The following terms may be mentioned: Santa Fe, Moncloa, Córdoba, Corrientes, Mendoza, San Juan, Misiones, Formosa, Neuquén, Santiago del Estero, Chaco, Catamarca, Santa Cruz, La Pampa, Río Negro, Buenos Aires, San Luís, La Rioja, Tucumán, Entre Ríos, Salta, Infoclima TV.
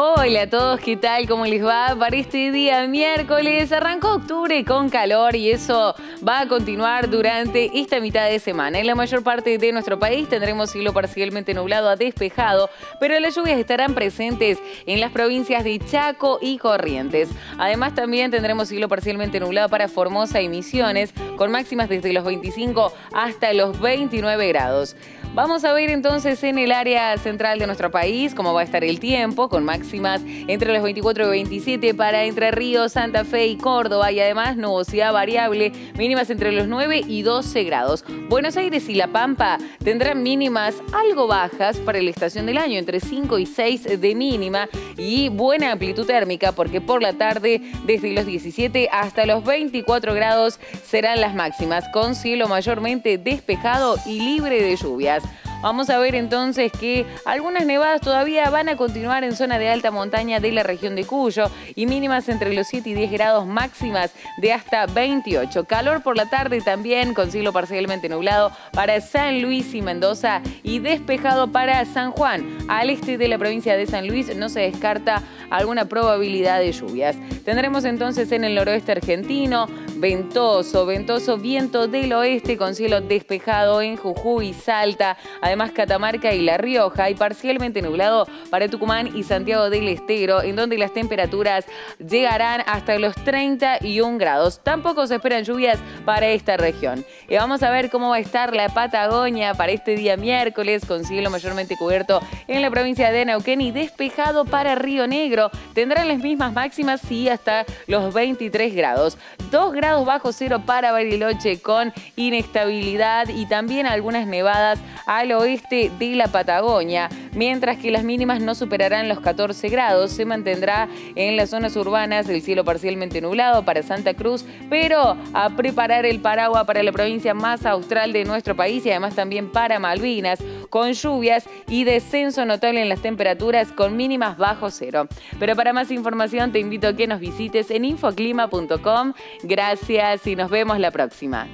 Hola a todos, ¿qué tal? ¿Cómo les va? Para este día miércoles arrancó octubre con calor y eso va a continuar durante esta mitad de semana. En la mayor parte de nuestro país tendremos cielo parcialmente nublado a despejado, pero las lluvias estarán presentes en las provincias de Chaco y Corrientes. Además también tendremos cielo parcialmente nublado para Formosa y Misiones, con máximas desde los 25 hasta los 29 grados. Vamos a ver entonces en el área central de nuestro país cómo va a estar el tiempo, con máximas entre los 24 y 27 para Entre Ríos, Santa Fe y Córdoba, y además nubosidad variable, mínimas entre los 9 y 12 grados. Buenos Aires y La Pampa tendrán mínimas algo bajas para la estación del año, entre 5 y 6 de mínima y buena amplitud térmica, porque por la tarde desde los 17 hasta los 24 grados serán las máximas, con cielo mayormente despejado y libre de lluvias. Vamos a ver entonces que algunas nevadas todavía van a continuar en zona de alta montaña de la región de Cuyo, y mínimas entre los 7 y 10 grados, máximas de hasta 28. Calor por la tarde también, con cielo parcialmente nublado para San Luis y Mendoza y despejado para San Juan. Al este de la provincia de San Luis no se descarta alguna probabilidad de lluvias. Tendremos entonces en el noroeste argentino ventoso, viento del oeste con cielo despejado en Jujuy, Salta, además Catamarca y La Rioja, y parcialmente nublado para Tucumán y Santiago del Estero, en donde las temperaturas llegarán hasta los 31 grados. Tampoco se esperan lluvias para esta región. Y vamos a ver cómo va a estar la Patagonia para este día miércoles, con cielo mayormente cubierto en la provincia de Neuquén y despejado para Río Negro. Tendrán las mismas máximas y hasta los 23 grados. 2 grados bajo cero para Bariloche, con inestabilidad y también algunas nevadas al oeste de la Patagonia, mientras que las mínimas no superarán los 14 grados. Se mantendrá en las zonas urbanas el cielo parcialmente nublado para Santa Cruz, pero a preparar el paraguas para la provincia más austral de nuestro país y además también para Malvinas, con lluvias y descenso notable en las temperaturas, con mínimas bajo cero. Pero para más información te invito a que nos visites en infoclima.com. Gracias y nos vemos la próxima.